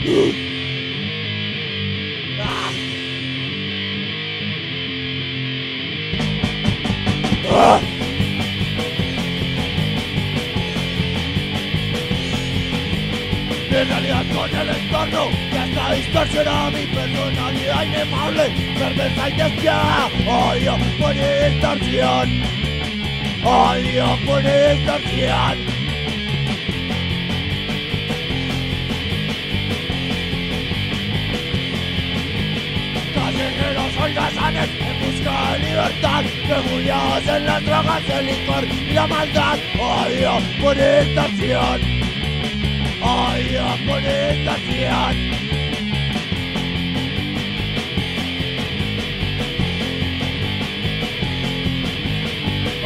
En realidad con el entorno que hasta distorsiona mi personalidad inefable, cerveza y bestia, odio con distorsión, odio con distorsión. Holgazanes en busca de libertad, refugiados en las drogas, el licor y la maldad. Odio por estación, odio por estación.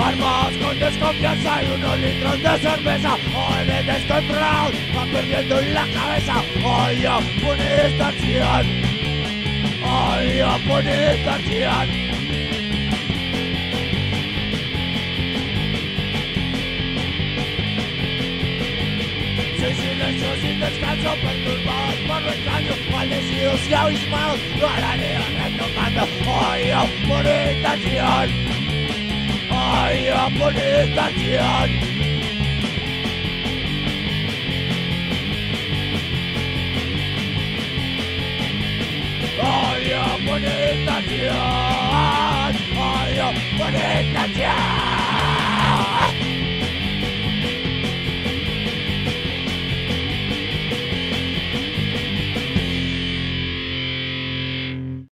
Armas con desconfianza y unos litros de cerveza. Jóvenes descontrolados van perdiendo la cabeza. Odio por estación. Odio por estación. Sin silencio, sin descanso, perturbados por lo extraño, maldecidos y abismados, lo harán retomando. Odio por estación. Odio por estación. Odio por estación, odio por estación.